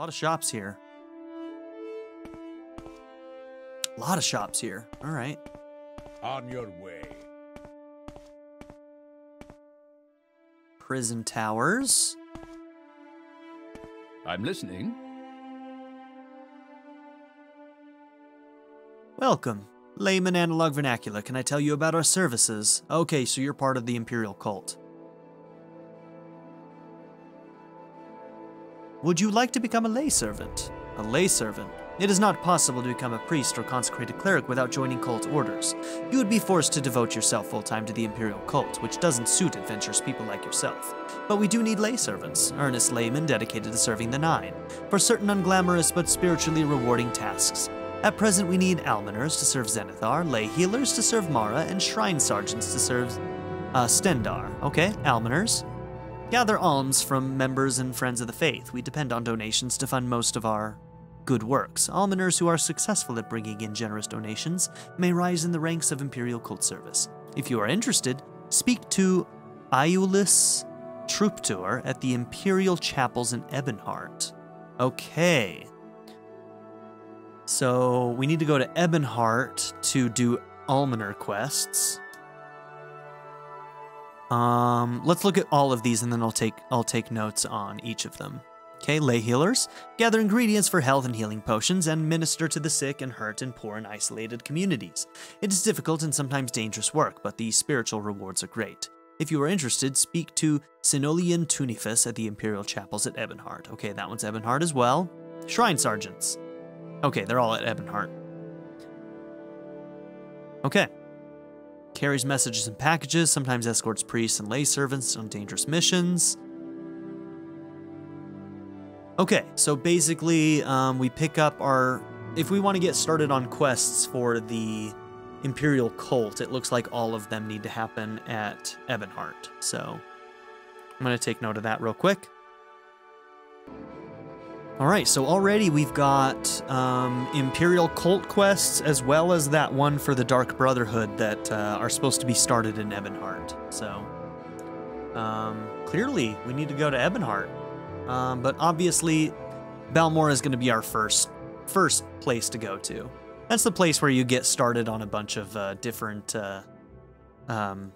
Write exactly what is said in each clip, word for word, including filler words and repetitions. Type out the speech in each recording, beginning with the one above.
A lot of shops here. A lot of shops here. All right. On your way. Prison towers. I'm listening. Welcome. Layman Analog Vernacular. Can I tell you about our services? Okay, so you're part of the Imperial Cult. Would you like to become a lay servant? A lay servant? It is not possible to become a priest or consecrated cleric without joining cult orders. You would be forced to devote yourself full-time to the Imperial Cult, which doesn't suit adventurous people like yourself. But we do need lay servants, earnest laymen dedicated to serving the Nine, for certain unglamorous but spiritually rewarding tasks. At present, we need almoners to serve Zenithar, lay healers to serve Mara, and shrine sergeants to serve uh, Stendar. Okay, almoners. Gather alms from members and friends of the faith. We depend on donations to fund most of our good works. Almoners who are successful at bringing in generous donations may rise in the ranks of Imperial Cult Service. If you are interested, speak to Iulis Trooptor at the Imperial Chapels in Ebonheart. Okay. So we need to go to Ebonheart to do almoner quests. Um, let's look at all of these and then I'll take I'll take notes on each of them. Okay, lay healers. Gather ingredients for health and healing potions and minister to the sick and hurt and poor and isolated communities. It is difficult and sometimes dangerous work, but the spiritual rewards are great. If you are interested, speak to Sinolian Tunifus at the Imperial Chapels at Ebonheart. Okay, that one's Ebonheart as well. Shrine sergeants. Okay, they're all at Ebonheart. Okay. Carries messages and packages, sometimes escorts priests and lay servants on dangerous missions. Okay, so basically um, we pick up our... If we want to get started on quests for the Imperial Cult, it looks like all of them need to happen at Ebonheart. So I'm going to take note of that real quick. All right, so already we've got um, Imperial Cult quests as well as that one for the Dark Brotherhood that uh, are supposed to be started in Ebonheart. So um, clearly we need to go to Ebonheart, um, but obviously Balmora is going to be our first first place to go to. That's the place where you get started on a bunch of uh, different uh, um,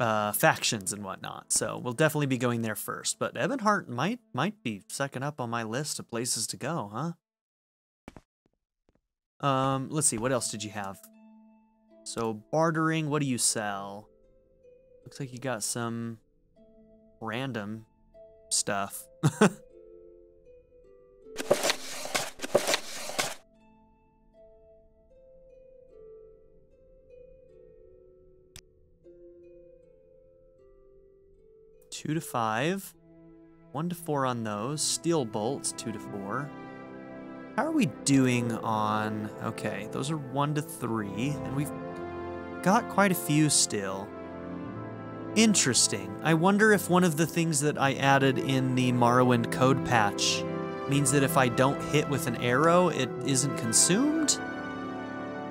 Uh, factions and whatnot, so we'll definitely be going there first. But Ebonheart might might be second up on my list of places to go, huh? Um, let's see, what else did you have? So bartering, what do you sell? Looks like you got some random stuff. Two to five, one to four on those. Steel bolts, two to four. How are we doing on, okay, those are one to three, and we've got quite a few still. Interesting. I wonder if one of the things that I added in the Morrowind code patch means that if I don't hit with an arrow, it isn't consumed?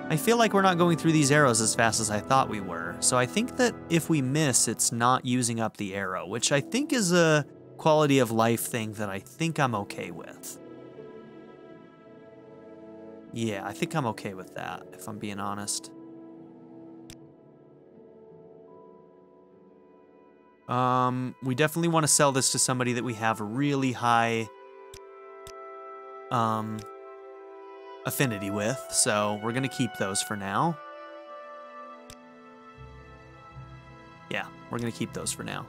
I feel like we're not going through these arrows as fast as I thought we were, so I think that if we miss, it's not using up the arrow, which I think is a quality of life thing that I think I'm okay with. Yeah, I think I'm okay with that, if I'm being honest. Um, we definitely want to sell this to somebody that we have a really high... Um... affinity with, so we're gonna keep those for now. Yeah, we're gonna keep those for now.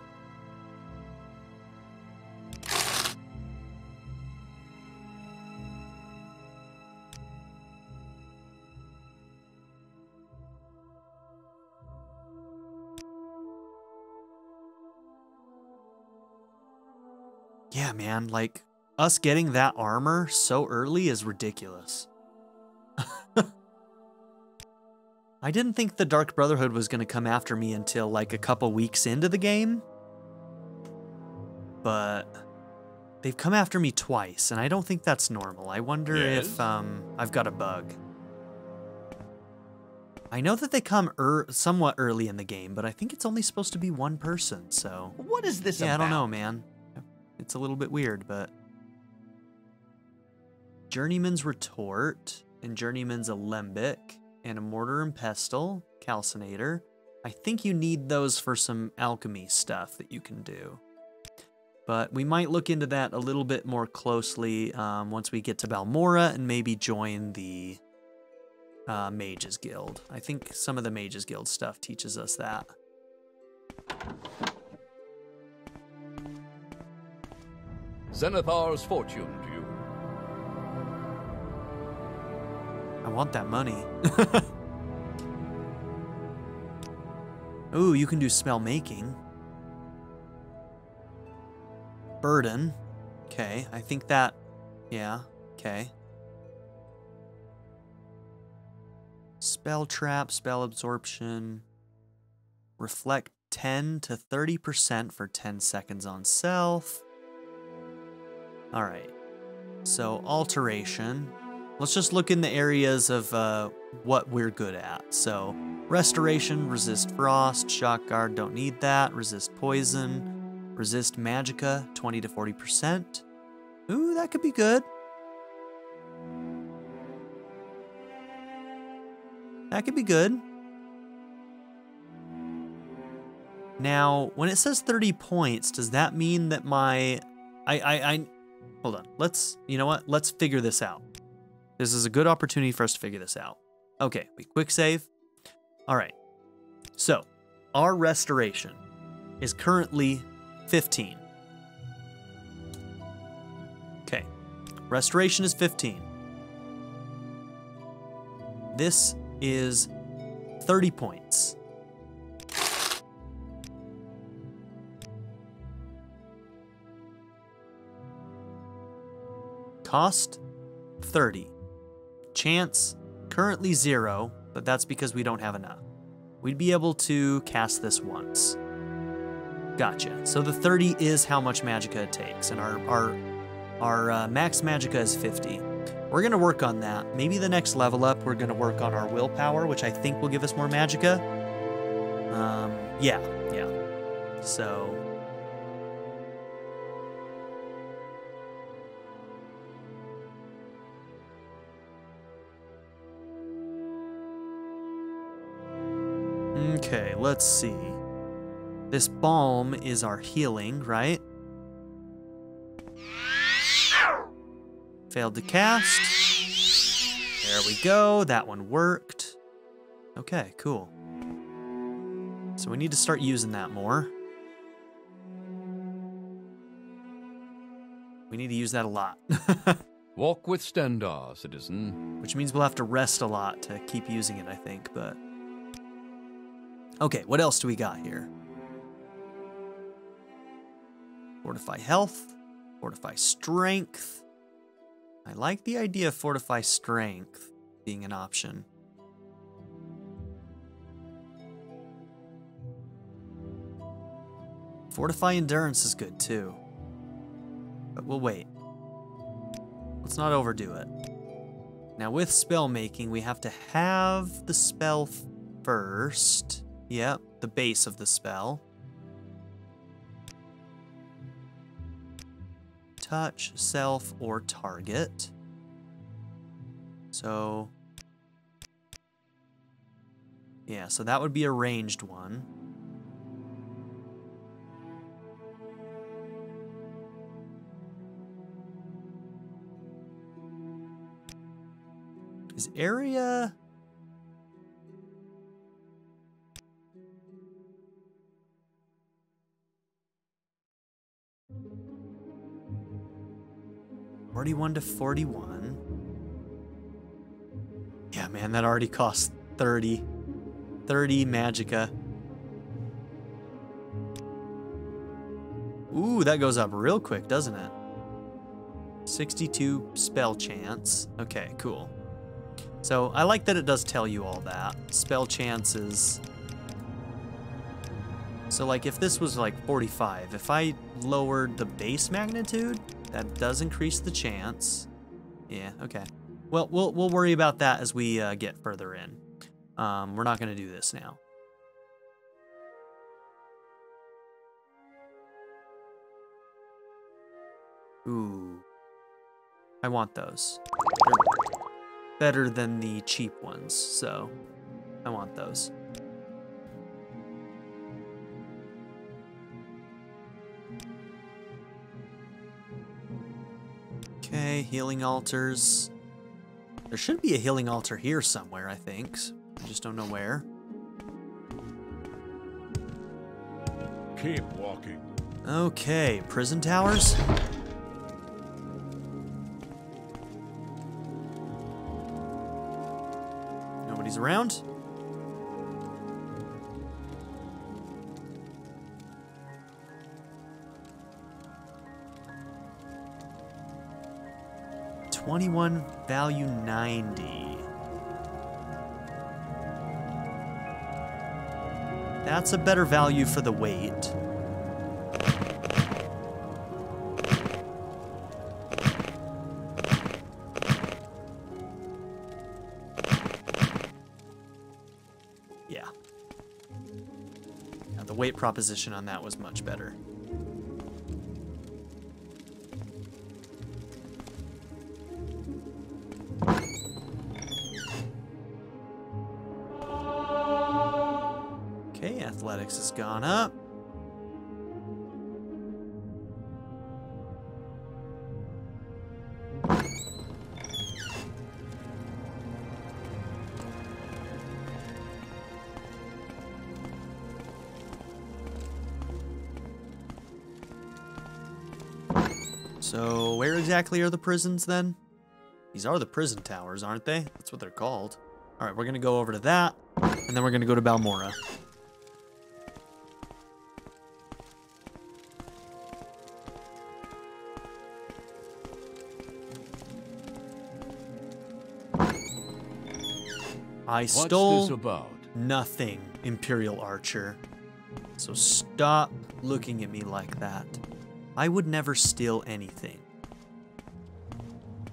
Yeah, man, like, us getting that armor so early is ridiculous. I didn't think the Dark Brotherhood was going to come after me until like a couple weeks into the game, but they've come after me twice, and I don't think that's normal. I wonder yes. if um, I've got a bug. I know that they come er somewhat early in the game, but I think it's only supposed to be one person, so... What is this yeah, about? I don't know, man. It's a little bit weird, but Journeyman's Retort and Journeyman's Alembic and a Mortar and Pestle, Calcinator. I think you need those for some alchemy stuff that you can do. But we might look into that a little bit more closely um, once we get to Balmora and maybe join the uh, Mages Guild. I think some of the Mages Guild stuff teaches us that. Zenithar's fortune to you. I want that money. Ooh, you can do spell making. Burden. Okay, I think that... Yeah, okay. Spell trap, spell absorption. Reflect ten to thirty percent for ten seconds on self. Alright. So, alteration. Let's just look in the areas of uh, what we're good at. So, restoration, resist frost, shock guard, don't need that. Resist poison. Resist Magicka, twenty to forty percent. Ooh, that could be good. That could be good. Now, when it says thirty points, does that mean that my... I, I, I... Hold on. Let's... You know what? Let's figure this out. This is a good opportunity for us to figure this out. Okay, we quick save. All right. So, our restoration is currently... fifteen. Okay. Restoration is fifteen. This is thirty points. Cost, thirty. Chance, currently zero, but that's because we don't have enough. We'd be able to cast this once. Gotcha. So the thirty is how much Magicka it takes, and our our, our uh, max Magicka is fifty. We're going to work on that. Maybe the next level up, we're going to work on our willpower, which I think will give us more Magicka. Um, yeah, yeah. So... Okay, let's see. This balm is our healing, right? Failed to cast. There we go. That one worked. Okay, cool. So we need to start using that more. We need to use that a lot. Walk with Stendar, citizen. Which means we'll have to rest a lot to keep using it, I think, but... Okay, what else do we got here? Fortify health, fortify strength. I like the idea of fortify strength being an option. Fortify endurance is good too. But we'll wait. Let's not overdo it. Now with spell making, we have to have the spell first. Yep, the base of the spell. Touch, self, or target. So, yeah, so that would be a ranged one. Is area... forty-one to forty-one. Yeah, man, that already cost thirty. thirty Magicka. Ooh, that goes up real quick, doesn't it? sixty-two spell chance. Okay, cool. So I like that it does tell you all that. Spell chances. So like if this was like forty-five, if I lowered the base magnitude, that does increase the chance. Yeah, okay. Well, we'll, we'll worry about that as we uh, get further in. Um, we're not going to do this now. Ooh. I want those. They're better than the cheap ones, so I want those. Okay, healing altars. There should be a healing altar here somewhere, I think. I just don't know where. Keep walking. Okay, prison towers? Nobody's around? twenty-one, value ninety. That's a better value for the weight. Yeah. Now the weight proposition on that was much better. Has gone up. So where exactly are the prisons then? These are the prison towers, aren't they? That's what they're called. All right, we're gonna go over to that, and then we're gonna go to Balmora. I stole this about? Nothing, Imperial Archer. So stop looking at me like that. I would never steal anything.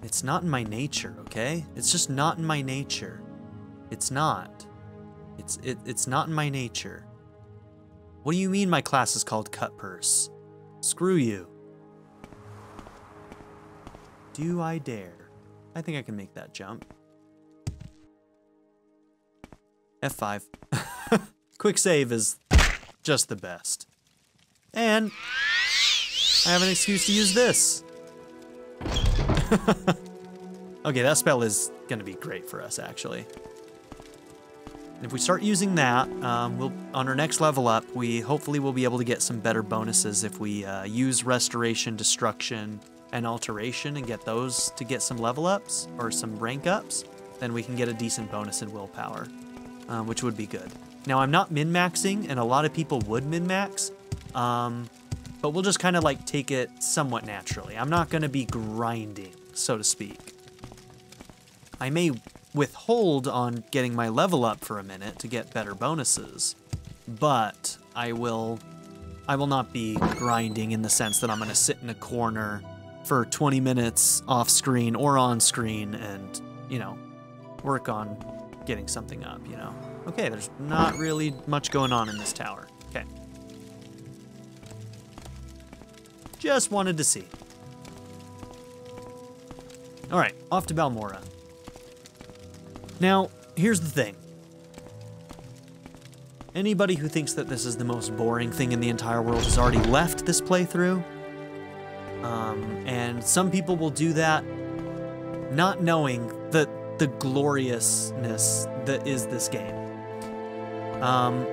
It's not in my nature, okay? It's just not in my nature. It's not. It's it, it's not in my nature. What do you mean my class is called Cut Purse? Screw you. Do I dare? I think I can make that jump. F five. Quick save is just the best. And I have an excuse to use this. Okay, that spell is going to be great for us, actually. And if we start using that, um, we'll, on our next level up, we hopefully will be able to get some better bonuses if we uh, use Restoration, Destruction, and Alteration and get those to get some level ups or some rank ups. Then we can get a decent bonus in Willpower. Uh, which would be good. Now, I'm not min-maxing, and a lot of people would min-max, um, but we'll just kind of like take it somewhat naturally. I'm not going to be grinding, so to speak. I may withhold on getting my level up for a minute to get better bonuses, but I will, I will not be grinding in the sense that I'm going to sit in a corner for twenty minutes off screen or on screen and, you know, work on getting something up, you know. Okay, there's not really much going on in this tower. Okay. Just wanted to see. All right, off to Balmora. Now, here's the thing. Anybody who thinks that this is the most boring thing in the entire world has already left this playthrough. Um, and some people will do that not knowing that the gloriousness that is this game. Um,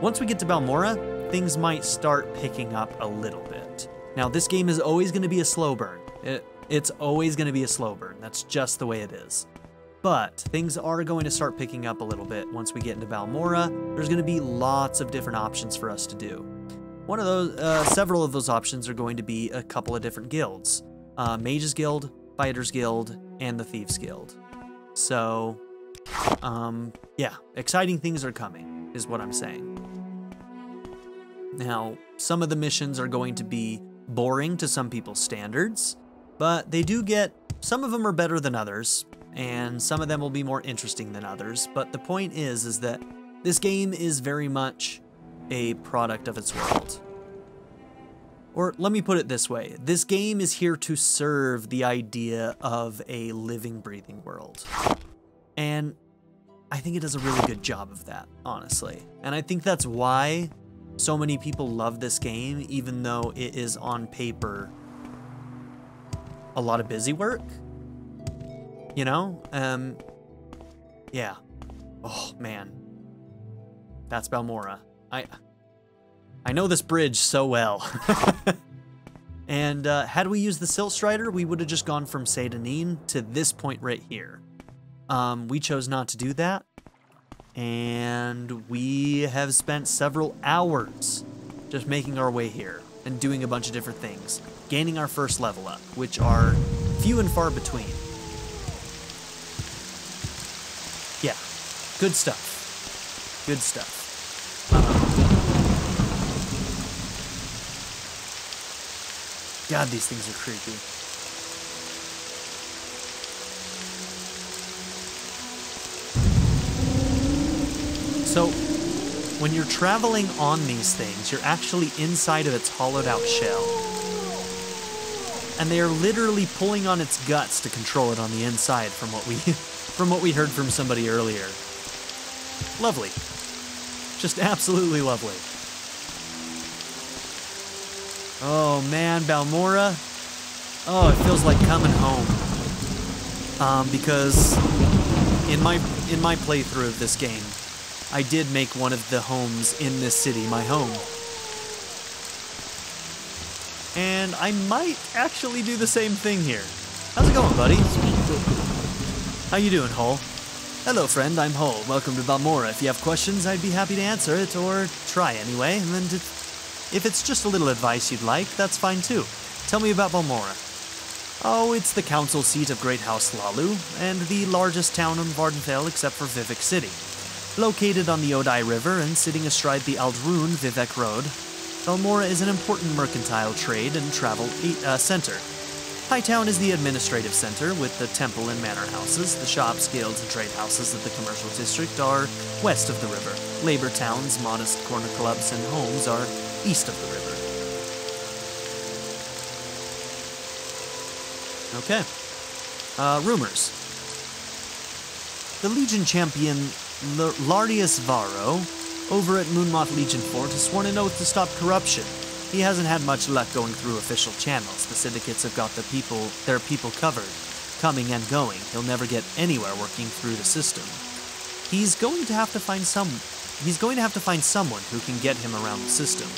once we get to Balmora, things might start picking up a little bit. Now, this game is always going to be a slow burn. It, it's always going to be a slow burn. That's just the way it is. But things are going to start picking up a little bit once we get into Balmora. There's going to be lots of different options for us to do. One of those, uh, several of those options are going to be a couple of different guilds. Uh, Mage's Guild, Fighter's Guild, and the Thieves Guild. So, um, yeah, exciting things are coming, is what I'm saying. Now, some of the missions are going to be boring to some people's standards, but they do get, some of them are better than others, and some of them will be more interesting than others. But the point is, is that this game is very much a product of its world. Or let me put it this way, this game is here to serve the idea of a living, breathing world. And I think it does a really good job of that, honestly. And I think that's why so many people love this game, even though it is on paper a lot of busy work, you know? Um, yeah. Oh man, that's Balmora. I... I know this bridge so well. And uh, had we used the Silt Strider, we would have just gone from Seyda Neen to this point right here. Um, we chose not to do that. And we have spent several hours just making our way here and doing a bunch of different things. Gaining our first level up, which are few and far between. Yeah, good stuff. Good stuff. God, these things are creepy. So, when you're traveling on these things, you're actually inside of its hollowed out shell. And they are literally pulling on its guts to control it on the inside from what we, from what we heard from somebody earlier. Lovely. Just absolutely lovely. Oh man, Balmora. Oh, it feels like coming home. Um, because in my in my playthrough of this game, I did make one of the homes in this city my home. And I might actually do the same thing here. How's it going, buddy? How you doing, Hull? Hello, friend, I'm Hull. Welcome to Balmora. If you have questions, I'd be happy to answer it, or try anyway, and then to... If it's just a little advice you'd like, that's fine too. Tell me about Balmora. Oh, it's the council seat of Great House Hlaalu, and the largest town in Vardenfell except for Vivec City. Located on the Odai River and sitting astride the Ald'ruhn Vivec Road, Balmora is an important mercantile trade and travel e uh, center. Hightown is the administrative center, with the temple and manor houses. The shops, guilds, and trade houses of the commercial district are west of the river. Labor towns, modest corner clubs, and homes are east of the river. Okay. Uh, rumors. The Legion champion L Larrius Varro over at Moon Moth Legion Fort has sworn an oath to stop corruption. He hasn't had much luck going through official channels. The syndicates have got the people, their people covered, coming and going. He'll never get anywhere working through the system. He's going to have to find some. He's going to have to find someone who can get him around the system.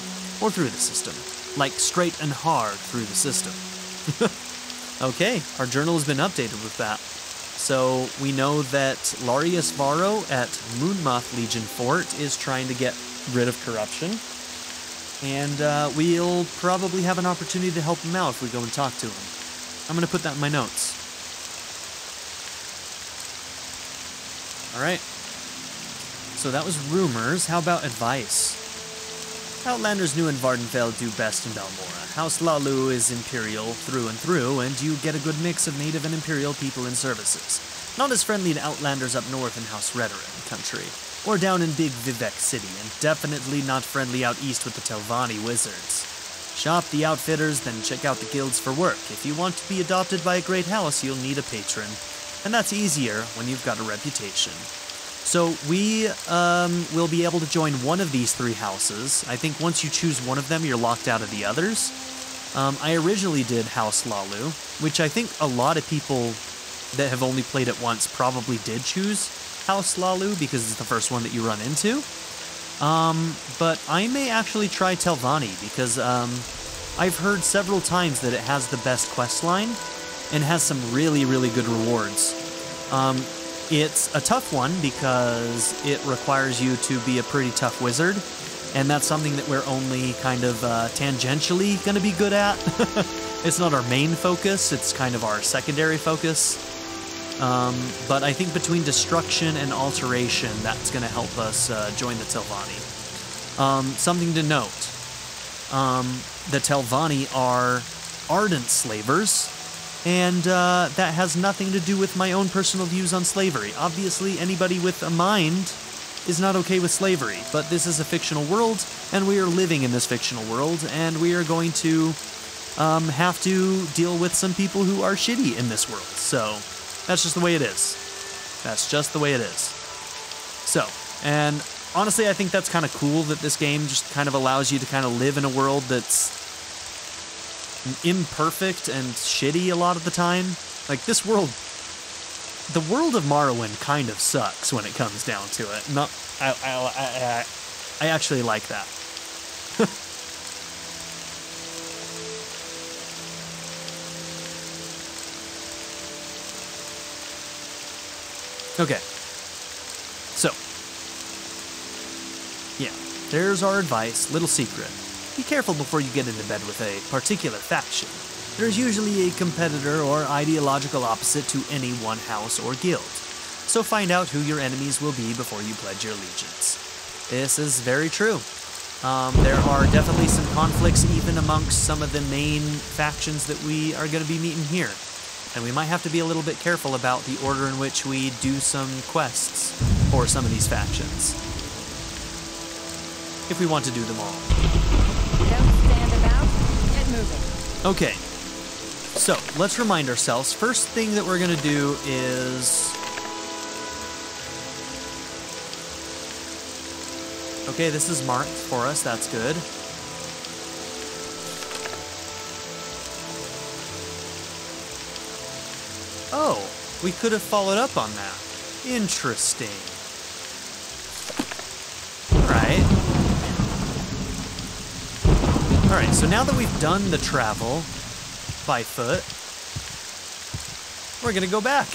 Or through the system. Like, straight and hard through the system. Okay, our journal has been updated with that. So, we know that Larrius Varro at Moon Moth Legion Fort is trying to get rid of corruption. And uh, we'll probably have an opportunity to help him out if we go and talk to him. I'm going to put that in my notes. Alright. So that was rumors. How about advice? Outlanders new in Vardenfell do best in Balmora. House Hlaalu is imperial through and through, and you get a good mix of native and imperial people and services. Not as friendly to outlanders up north in House Redoran country, or down in Big Vivec City, and definitely not friendly out east with the Telvanni wizards. Shop the outfitters, then check out the guilds for work. If you want to be adopted by a great house, you'll need a patron, and that's easier when you've got a reputation. So we um, will be able to join one of these three houses. I think once you choose one of them, you're locked out of the others. Um, I originally did House Hlaalu, which I think a lot of people that have only played it once probably did choose House Hlaalu because it's the first one that you run into. Um, but I may actually try Telvanni because um, I've heard several times that it has the best quest line and has some really, really good rewards. Um, It's a tough one because it requires you to be a pretty tough wizard, and that's something that we're only kind of uh, tangentially going to be good at. It's not our main focus, it's kind of our secondary focus. Um, but I think between destruction and alteration, that's going to help us uh, join the Telvanni. Um, something to note, um, the Telvanni are ardent slavers. And uh, that has nothing to do with my own personal views on slavery. Obviously, anybody with a mind is not okay with slavery, but this is a fictional world, and we are living in this fictional world, and we are going to um, have to deal with some people who are shitty in this world. So that's just the way it is. That's just the way it is. So, and honestly, I think that's kind of cool that this game just kind of allows you to kind of live in a world that's imperfect and shitty a lot of the time. Like, this world, the world of Morrowind kind of sucks when it comes down to it. Not, I, I, I, I actually like that. Okay. So. Yeah, there's our advice, little secret. Be careful before you get into bed with a particular faction. There's usually a competitor or ideological opposite to any one house or guild, so find out who your enemies will be before you pledge your allegiance. This is very true. Um, there are definitely some conflicts even amongst some of the main factions that we are going to be meeting here, and we might have to be a little bit careful about the order in which we do some quests for some of these factions, if we want to do them all. Don't stand about, get moving. Okay. So, let's remind ourselves, first thing that we're going to do is... Okay, this is marked for us, that's good. Oh, we could have followed up on that. Interesting. Alright. Alright, so now that we've done the travel... by foot, we're gonna go back.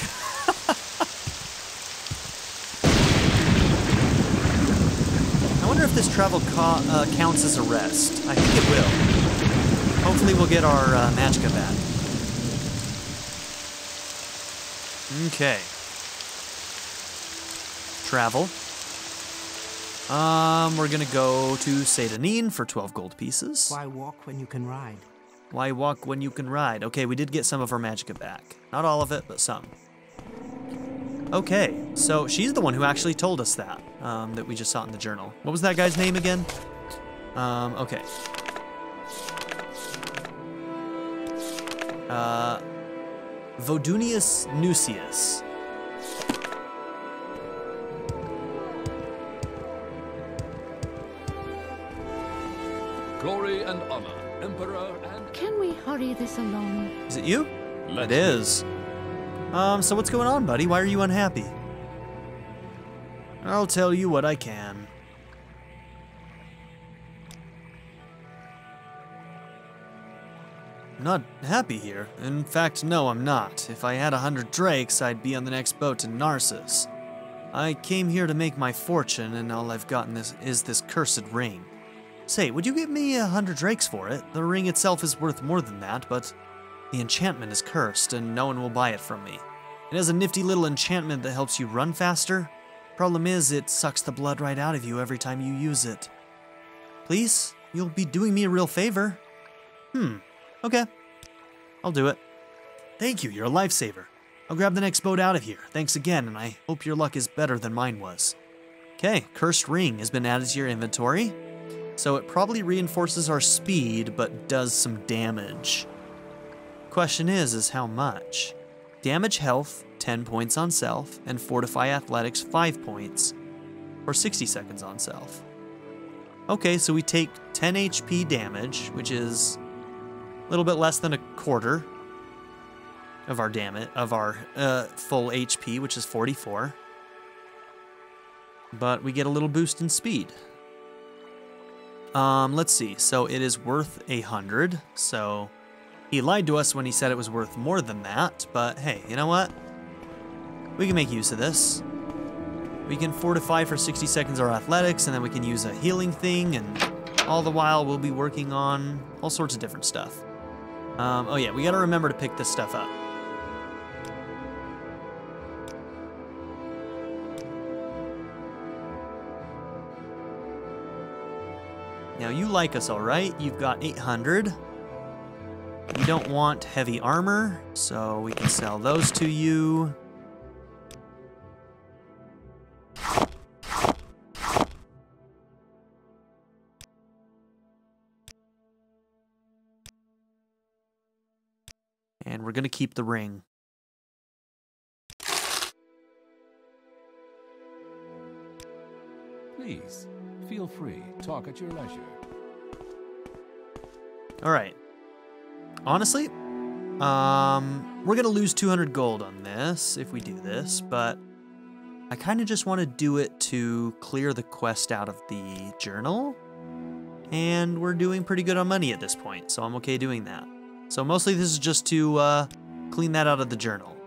I wonder if this travel ca uh, counts as a rest. I think it will. Hopefully we'll get our uh, Magicka back. Okay. Travel. Um, we're gonna go to Seyda Neen for twelve gold pieces. Why walk when you can ride? Why walk when you can ride? Okay, we did get some of our Magicka back. Not all of it, but some. Okay, so she's the one who actually told us that, um, that we just saw in the journal. What was that guy's name again? Um, okay. Uh, Vodunius Nucius. Glory and honor. Emperor and... Can we hurry this along? Is it you? Let it is. Um, so what's going on, buddy? Why are you unhappy? I'll tell you what I can. I'm not happy here. In fact, no, I'm not. If I had a hundred drakes, I'd be on the next boat to Narses. I came here to make my fortune, and all I've gotten is, is this cursed ring. Say, would you give me a hundred drakes for it? The ring itself is worth more than that, but the enchantment is cursed, and no one will buy it from me. It has a nifty little enchantment that helps you run faster. Problem is, it sucks the blood right out of you every time you use it. Please? You'll be doing me a real favor. Hmm. Okay. I'll do it. Thank you, you're a lifesaver. I'll grab the next boat out of here. Thanks again, and I hope your luck is better than mine was. Okay, cursed ring has been added to your inventory. So it probably reinforces our speed, but does some damage. Question is, is how much? Damage health, ten points on self, and fortify athletics, five points, or sixty seconds on self. Okay, so we take ten H P damage, which is a little bit less than a quarter of our damage, of our uh, full H P, which is forty-four. But we get a little boost in speed. Um, let's see, so it is worth a hundred, so he lied to us when he said it was worth more than that, but hey, you know what? We can make use of this. We can fortify for sixty seconds our athletics, and then we can use a healing thing, and all the while we'll be working on all sorts of different stuff. Um, oh yeah, we gotta remember to pick this stuff up. Now you like us, all right? You've got eight hundred. You don't want heavy armor, so we can sell those to you. and we're going to keep the ring. Please, feel free. Talk at your leisure. All right. Honestly, um, we're going to lose two hundred gold on this if we do this, but I kind of just want to do it to clear the quest out of the journal. And we're doing pretty good on money at this point, so I'm okay doing that. So mostly this is just to uh, clean that out of the journal.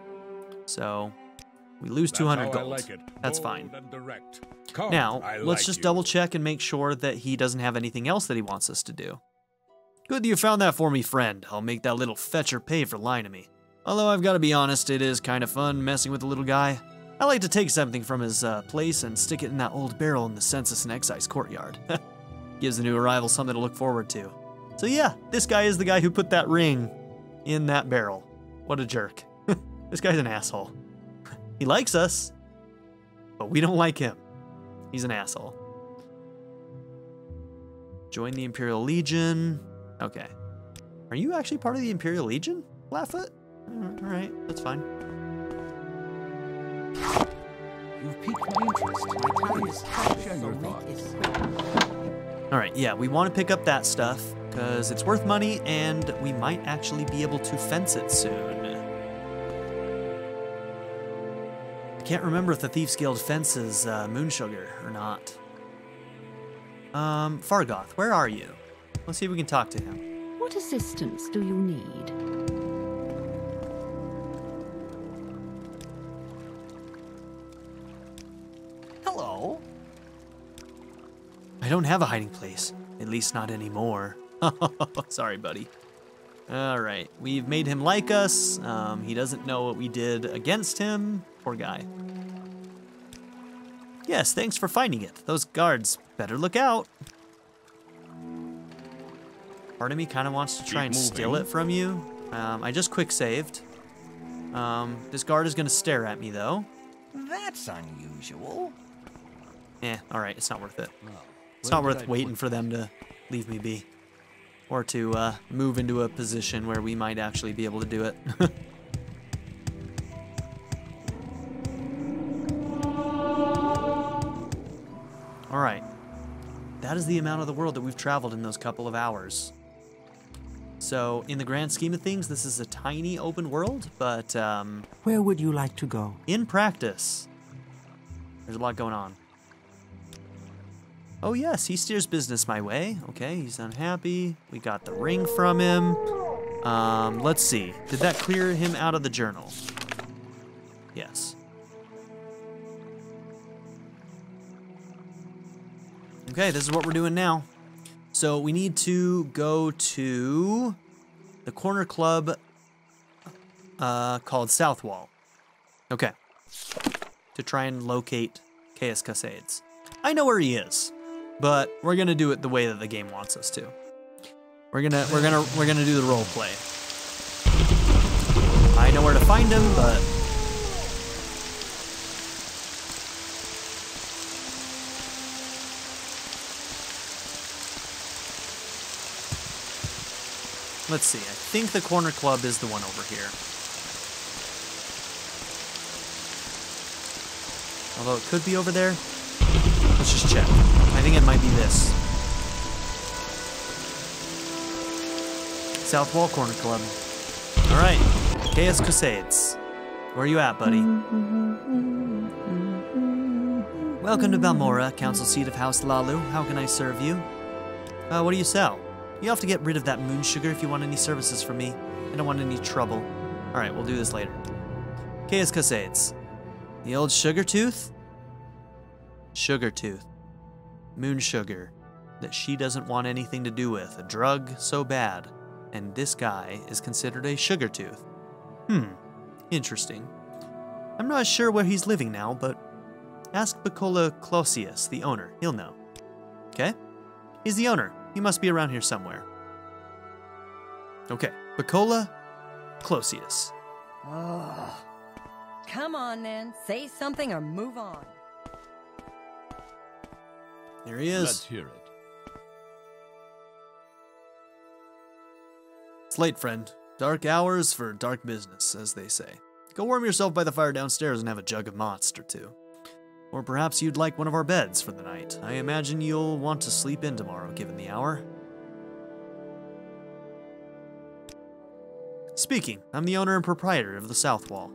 So we lose That's two hundred gold. I like it. That's fine. Come, now, I let's like just you. double check and make sure that he doesn't have anything else that he wants us to do. Good that you found that for me, friend. I'll make that little fetcher pay for lying to me. Although I've got to be honest, it is kind of fun messing with the little guy. I like to take something from his uh, place and stick it in that old barrel in the Census and Excise courtyard. Gives the new arrival something to look forward to. So yeah, this guy is the guy who put that ring in that barrel. What a jerk. This guy's an asshole. He likes us, but we don't like him. He's an asshole. Join the Imperial Legion. Okay. Are you actually part of the Imperial Legion, Blackfoot? All right, that's fine. You've piqued my interest. My time is captured. Your thoughts. Is All right, yeah, we want to pick up that stuff because it's worth money and we might actually be able to fence it soon. I can't remember if the Thieves Guild fences uh, Moonsugar or not. Um, Fargoth, where are you? Let's see if we can talk to him. What assistance do you need? Hello? I don't have a hiding place, at least not anymore. Sorry, buddy. All right, we've made him like us. Um, he doesn't know what we did against him. Poor guy. Yes, thanks for finding it. Those guards better look out. Part of me kind of wants to try Keep and moving. steal it from you. Um, I just quick saved. Um, this guard is going to stare at me, though. That's unusual. Eh, all right, it's not worth it. Well, it's not worth waiting for them to leave me be. Or to uh, move into a position where we might actually be able to do it. All right. That is the amount of the world that we've traveled in those couple of hours. So, in the grand scheme of things, this is a tiny open world, but... Um, Where would you like to go? In practice. There's a lot going on. Oh yes, he steers business my way. Okay, he's unhappy. We got the ring from him. Um, let's see. Did that clear him out of the journal? Yes. Okay, this is what we're doing now. So we need to go to the corner club uh, called Southwall. Okay. To try and locate Caius Cosades. I know where he is. But we're gonna do it the way that the game wants us to. We're gonna we're gonna we're gonna do the role play. I know where to find him, but let's see. I think the corner club is the one over here. Although it could be over there. Let's just check. I think it might be this. South Wall Corner Club. All right, Caius Cosades. Where you at, buddy? Welcome to Balmora, council seat of House Hlaalu. How can I serve you? Uh, what do you sell? You have to get rid of that moon sugar if you want any services from me. I don't want any trouble. All right, we'll do this later. Caius Cosades. The old sugar tooth? Sugar tooth. Moon sugar that she doesn't want anything to do with, a drug so bad, and this guy is considered a sugar tooth. Hmm, interesting. I'm not sure where he's living now, but ask Bacola Closius, the owner, he'll know. Okay? He's the owner, he must be around here somewhere. Okay, Bacola Closius. Ugh. Come on then, say something or move on. There he is. Let's hear it. It's late, friend. Dark hours for dark business, as they say. Go warm yourself by the fire downstairs and have a jug of mozz or two. Or perhaps you'd like one of our beds for the night. I imagine you'll want to sleep in tomorrow, given the hour. Speaking, I'm the owner and proprietor of the South Wall.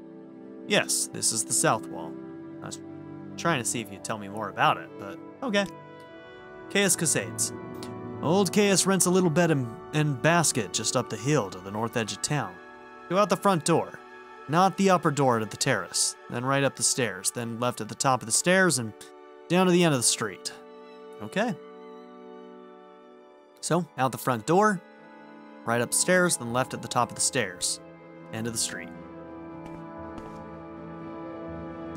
Yes, this is the South Wall. I was trying to see if you'd tell me more about it, but okay. Caius Cosades. Old Caius rents a little bed and, and basket just up the hill to the north edge of town. Go out the front door. Not the upper door to the terrace, then right up the stairs, then left at the top of the stairs and down to the end of the street. Okay. So, out the front door, right up the stairs, then left at the top of the stairs, end of the street.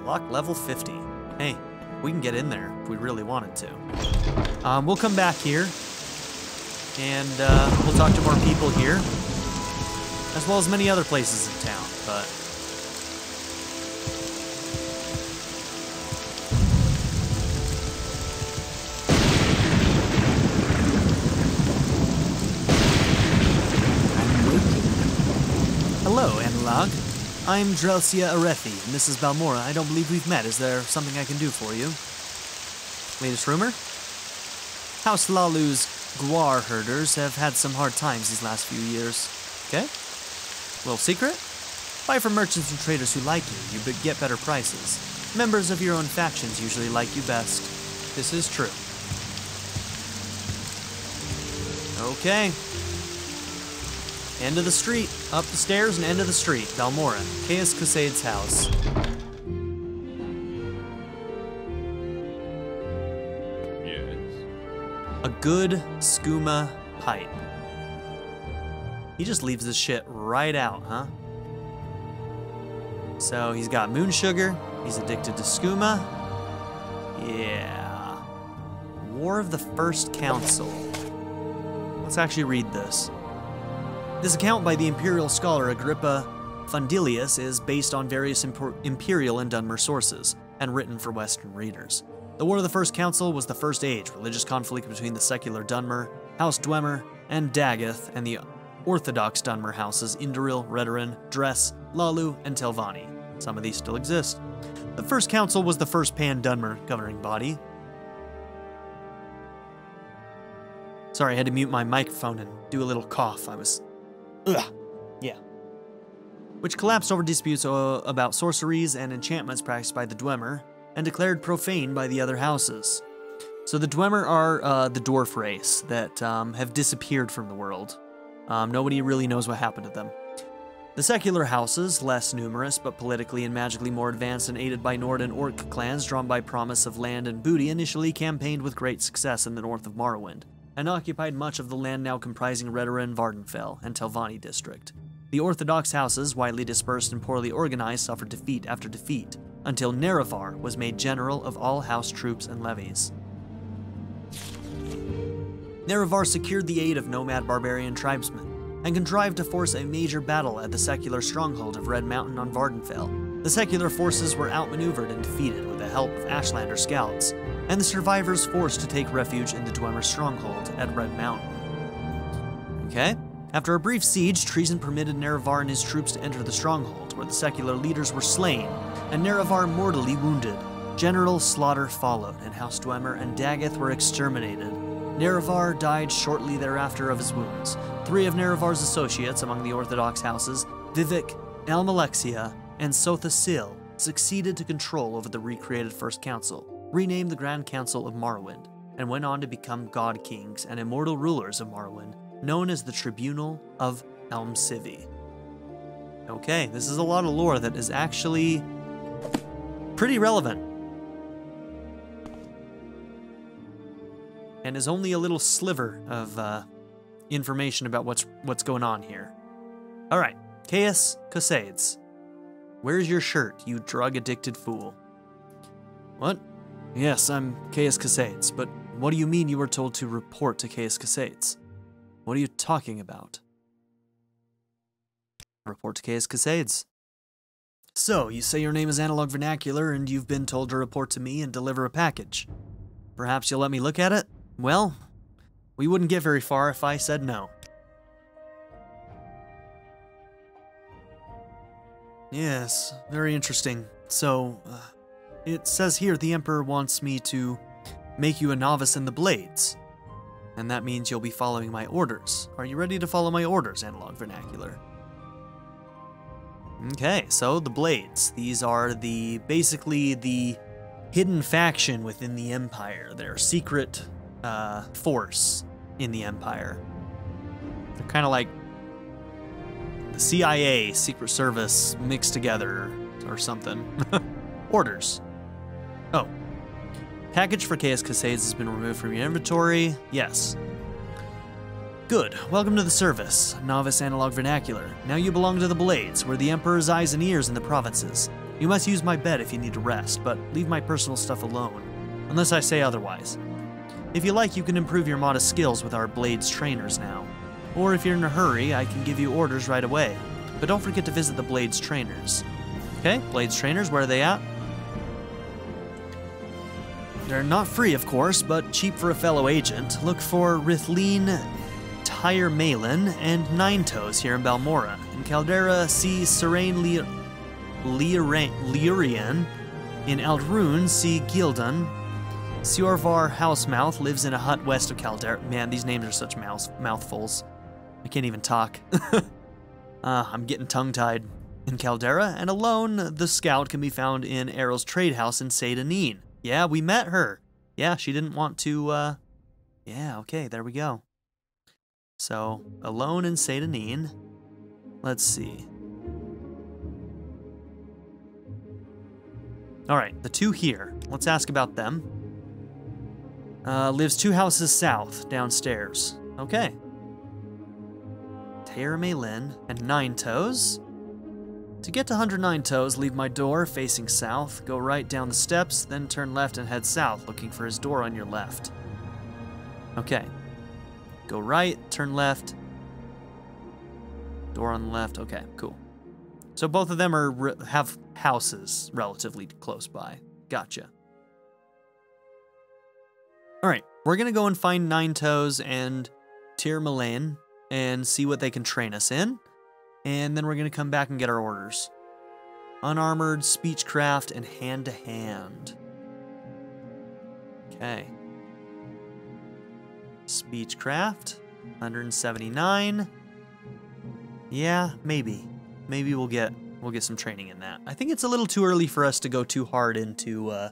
Lock level fifty. Hey, we can get in there if we really wanted to. Um, we'll come back here, and uh, we'll talk to more people here, as well as many other places in town, but... I'm waiting. Hello, Analog. I'm Drelcia Arethi, Missus Balmora. I don't believe we've met. Is there something I can do for you? Latest rumor? House Hlalu's Gwar herders have had some hard times these last few years. Okay. Little secret? Buy from merchants and traders who like you, you get better prices. Members of your own factions usually like you best. This is true. Okay. End of the street. Up the stairs and end of the street. Balmora. Caius Cosades' house. Yes. A good skooma pipe. He just leaves this shit right out, huh? So he's got moon sugar. He's addicted to skooma. Yeah. War of the First Council. Let's actually read this. This account by the imperial scholar Agrippa Fundilius is based on various imperial and Dunmer sources, and written for Western readers. The War of the First Council was the First Age religious conflict between the secular Dunmer, House Dwemer, and Dagoth, and the Orthodox Dunmer houses Indaril, Redoran, Dress, Hlaalu, and Telvanni. Some of these still exist. The First Council was the first pan-Dunmer governing body. Sorry, I had to mute my microphone and do a little cough. I was... Ugh. Yeah. Which collapsed over disputes uh, about sorceries and enchantments practiced by the Dwemer, and declared profane by the other houses. So the Dwemer are uh, the dwarf race that um, have disappeared from the world. Um, nobody really knows what happened to them. The secular houses, less numerous, but politically and magically more advanced and aided by Nord and Orc clans drawn by promise of land and booty, initially campaigned with great success in the north of Morrowind, and occupied much of the land now comprising Redoran, Vardenfell, and Telvanni district. The Orthodox houses, widely dispersed and poorly organized, suffered defeat after defeat, until Nerevar was made general of all house troops and levies. Nerevar secured the aid of nomad barbarian tribesmen, and contrived to force a major battle at the secular stronghold of Red Mountain on Vardenfell. The secular forces were outmaneuvered and defeated with the help of Ashlander scouts, and the survivors forced to take refuge in the Dwemer stronghold at Red Mountain. Okay. After a brief siege, treason permitted Nerevar and his troops to enter the stronghold, where the secular leaders were slain, and Nerevar mortally wounded. General slaughter followed, and House Dwemer and Dagoth were exterminated. Nerevar died shortly thereafter of his wounds. Three of Nerevar's associates among the Orthodox houses, Vivec, Almalexia, and Sothasil, succeeded to control over the recreated First Council, renamed the Grand Council of Morrowind, and went on to become god kings and immortal rulers of Morrowind, known as the Tribunal of Elmsivi. Okay, this is a lot of lore that is actually pretty relevant, and is only a little sliver of uh, information about what's what's going on here. All right, Caius Cosades, where's your shirt, you drug-addicted fool? What? Yes, I'm Caius Cosades, but what do you mean you were told to report to Caius Cosades? What are you talking about? Report to Caius Cosades. So, you say your name is Analog Vernacular, and you've been told to report to me and deliver a package. Perhaps you'll let me look at it? Well, we wouldn't get very far if I said no. Yes, very interesting. So, uh, it says here the Emperor wants me to make you a novice in the Blades. And that means you'll be following my orders. Are you ready to follow my orders, Analog Vernacular? Okay, so the Blades. These are the basically the hidden faction within the Empire. They're a secret uh, force in the Empire. They're kind of like the C I A, Secret Service, mixed together or something. Orders. Oh. Package for Caius Cosades has been removed from your inventory. Yes. Good. Welcome to the service, Novice Analog Vernacular. Now you belong to the Blades. We're the Emperor's eyes and ears in the provinces. You must use my bed if you need to rest, but leave my personal stuff alone, unless I say otherwise. If you like, you can improve your modest skills with our Blades trainers now. Or if you're in a hurry, I can give you orders right away. But don't forget to visit the Blades trainers. Okay, Blades trainers, where are they at? They're not free, of course, but cheap for a fellow agent. Look for Rithleen, Tyermaillin, and Nine Toes here in Balmora. In Caldera, see Serene Lyrian. In Ald'ruhn, see Gildan. Siorvar Housemouth lives in a hut west of Caldera. Man, these names are such mouth mouthfuls. I can't even talk. uh, I'm getting tongue-tied. In Caldera, and alone, the scout can be found in Errol's trade house in Seyda Neen. Yeah, we met her. Yeah, she didn't want to, uh... Yeah, okay, there we go. So, alone in Seyda Neen. Let's see. Alright, the two here. Let's ask about them. Uh, lives two houses south, downstairs. Okay. Tyermaillin and Nine Toes. To get to one hundred nine Toes, leave my door facing south, go right down the steps, then turn left and head south, looking for his door on your left. Okay. Go right, turn left. Door on the left. Okay, cool. So both of them are have houses relatively close by. Gotcha. Alright, we're going to go and find Nine Toes and Tyermaillin and see what they can train us in. And then we're going to come back and get our orders. Unarmored, Speechcraft, and Hand-to-Hand. Okay. Speechcraft, one hundred seventy-nine. Yeah, maybe. Maybe we'll get we'll get some training in that. I think it's a little too early for us to go too hard into uh,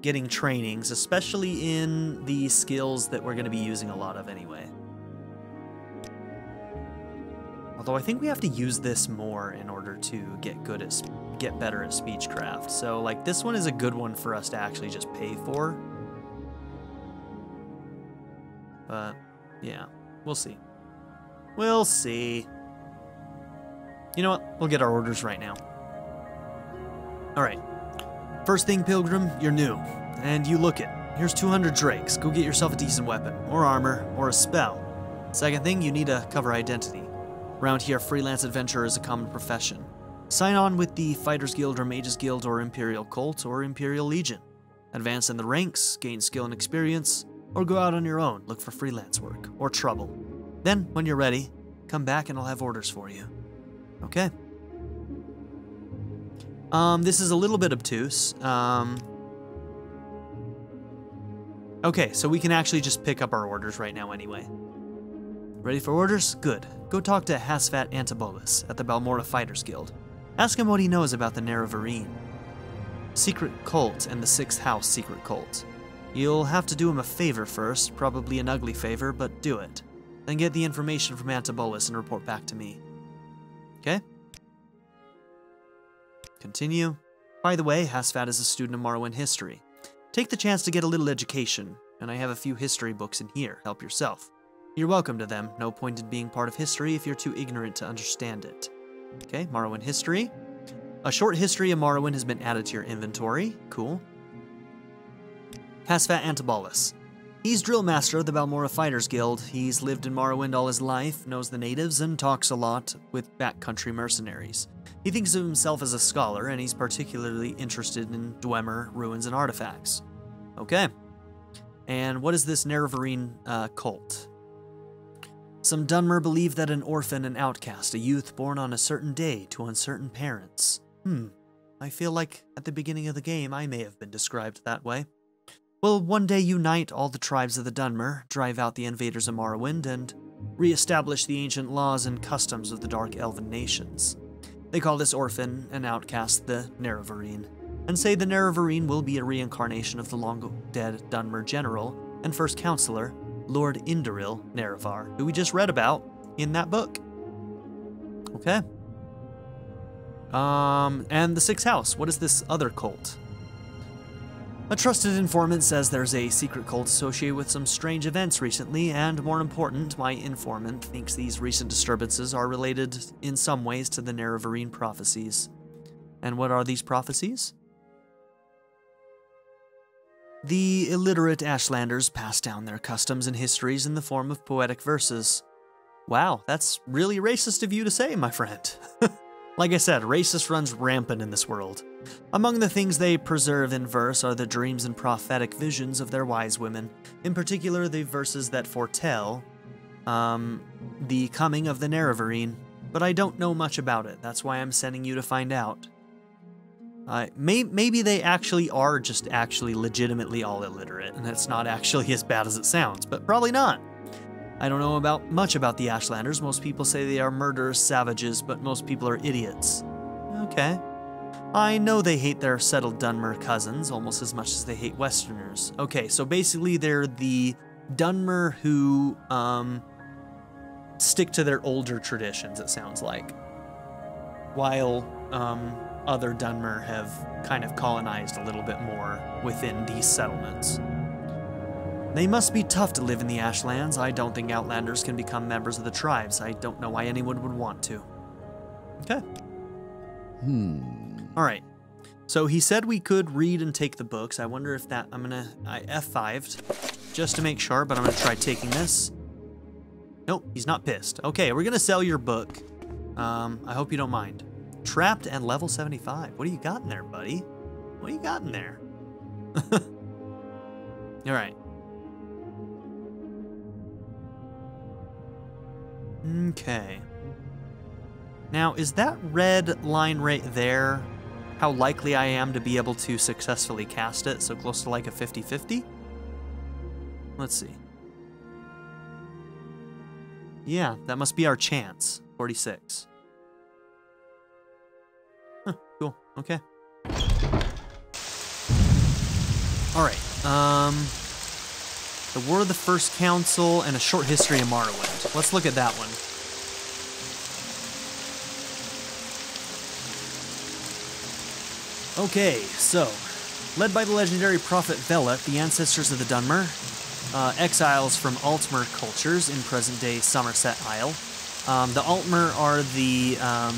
getting trainings, especially in the skills that we're going to be using a lot of anyway. Although I think we have to use this more in order to get good at get better at Speechcraft. So like this one is a good one for us to actually just pay for. But yeah, we'll see. We'll see. You know what? We'll get our orders right now. All right. First thing, Pilgrim, you're new, and you look it. Here's two hundred drakes. Go get yourself a decent weapon, or armor, or a spell. Second thing, you need to cover identity. Around here, freelance adventurer is a common profession. Sign on with the Fighters Guild or Mages Guild or Imperial Cult or Imperial Legion. Advance in the ranks, gain skill and experience, or go out on your own, look for freelance work, or trouble. Then, when you're ready, come back and I'll have orders for you. Okay. Um, this is a little bit obtuse. Um, okay, so we can actually just pick up our orders right now anyway. Ready for orders? Good. Go talk to Hasphat Antabolis at the Balmora Fighters Guild. Ask him what he knows about the Nerevarine Secret Cult and the Sixth House Secret Cult. You'll have to do him a favor first, probably an ugly favor, but do it. Then get the information from Antabolis and report back to me. Okay? Continue. By the way, Hasphat is a student of Morrowind history. Take the chance to get a little education, and I have a few history books in here. Help yourself. You're welcome to them. No point in being part of history if you're too ignorant to understand it. Okay, Morrowind history. A short history of Morrowind has been added to your inventory. Cool. Hasphat Antabolis. He's drill master of the Balmora Fighters Guild. He's lived in Morrowind all his life, knows the natives, and talks a lot with backcountry mercenaries. He thinks of himself as a scholar, and he's particularly interested in Dwemer, ruins, and artifacts. Okay. And what is this Nerevarine uh, cult? Some Dunmer believe that an orphan, an outcast, a youth born on a certain day to uncertain parents, Hmm, I feel like at the beginning of the game I may have been described that way. We'll one day unite all the tribes of the Dwemer, drive out the invaders of Morrowind, and re-establish the ancient laws and customs of the Dark Elven nations. They call this orphan and outcast the Nerevarine, and say the Nerevarine will be a reincarnation of the long-dead Dwemer general and first counselor, Lord Indoril Nerevar, who we just read about in that book. Okay. Um, and the Sixth House, what is this other cult? A trusted informant says there's a secret cult associated with some strange events recently, and more important, my informant thinks these recent disturbances are related in some ways to the Nerevarine prophecies. And what are these prophecies? The illiterate Ashlanders pass down their customs and histories in the form of poetic verses. Wow, that's really racist of you to say, my friend. Like I said, racist runs rampant in this world. Among the things they preserve in verse are the dreams and prophetic visions of their wise women, in particular the verses that foretell um, the coming of the Nerevarine, but I don't know much about it, that's why I'm sending you to find out. Uh, may maybe they actually are just actually legitimately all illiterate, and it's not actually as bad as it sounds, but probably not. I don't know about much about the Ashlanders. Most people say they are murderous savages, but most people are idiots. Okay. I know they hate their settled Dwemer cousins almost as much as they hate Westerners. Okay, so basically they're the Dwemer who um, stick to their older traditions, it sounds like. While um, other Dwemer have kind of colonized a little bit more within these settlements. They must be tough to live in the Ashlands. I don't think Outlanders can become members of the tribes. I don't know why anyone would want to. Okay. Hmm. All right. So he said we could read and take the books. I wonder if that... I'm going to... I F five'd just to make sure, but I'm going to try taking this. Nope, he's not pissed. Okay, we're going to sell your book. Um, I hope you don't mind. Trapped and level seventy-five. What do you got in there, buddy? What do you got in there? All right. Okay. Now, is that red line right there how likely I am to be able to successfully cast it? So close to like a fifty fifty? Let's see. Yeah, that must be our chance. forty-six. Huh, cool. Okay. Alright. Um, The War of the First Council and a Short History of Morrowind. Let's look at that one. Okay, so, led by the legendary prophet Velat, the ancestors of the Dwemer, uh, exiles from Altmer cultures in present-day Somerset Isle. Um, the Altmer are the, um,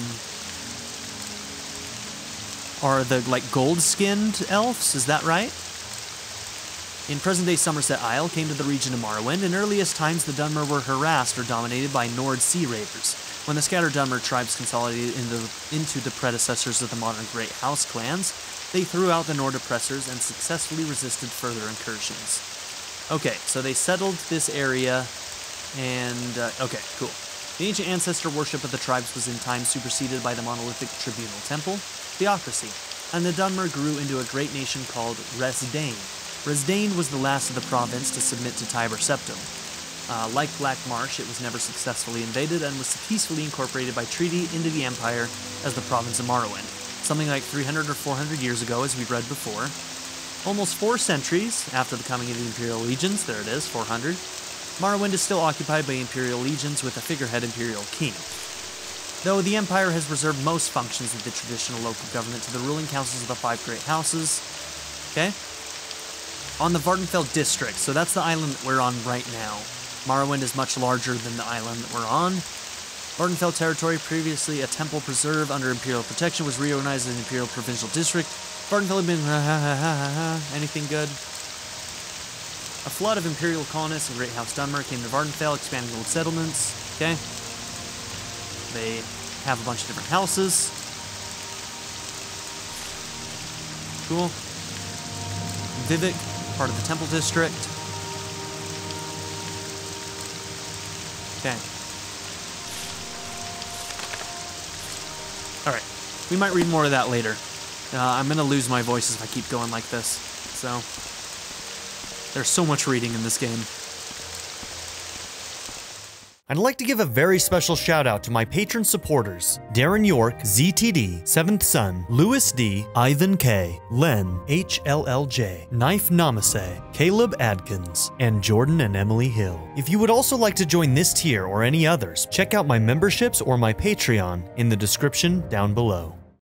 are the, like, gold-skinned elves, is that right? In present-day Somerset Isle came to the region of Morrowind. In earliest times, the Dwemer were harassed or dominated by Nord Sea Raiders. When the scattered Dwemer tribes consolidated into, into the predecessors of the modern Great House clans, they threw out the Nord oppressors and successfully resisted further incursions. Okay, so they settled this area, and... Uh, okay, cool. The ancient ancestor worship of the tribes was in time superseded by the monolithic tribunal temple, theocracy, and the Dwemer grew into a great nation called Resdain. Resdain was the last of the province to submit to Tiber Septim. Uh, like Black Marsh, it was never successfully invaded and was peacefully incorporated by treaty into the Empire as the province of Morrowind, something like three hundred or four hundred years ago, as we've read before. Almost four centuries after the coming of the Imperial Legions, there it is, four hundred, Morrowind is still occupied by Imperial Legions with a figurehead Imperial King. Though the Empire has reserved most functions of the traditional local government to the ruling councils of the five great houses, okay, on the Vardenfell district, so that's the island that we're on right now. Morrowind is much larger than the island that we're on. Vardenfell territory, previously a temple preserve under Imperial protection, was reorganized as an Imperial provincial district. Vardenfell had been ha ha ha ha ha anything good? A flood of Imperial colonists and Great House Dwemer came to Vardenfell, expanding old settlements. Okay. They have a bunch of different houses. Cool. Vivec, part of the temple district. Okay. Alright. we might read more of that later. Uh, I'm going to lose my voice if I keep going like this. So, there's so much reading in this game. I'd like to give a very special shout out to my patron supporters, Darren York, Z T D, Seventh Son, Lewis D, Ivan K, Len, H L L J, Knife Namase, Caleb Adkins, and Jordan and Emily Hill. If you would also like to join this tier or any others, check out my memberships or my Patreon in the description down below.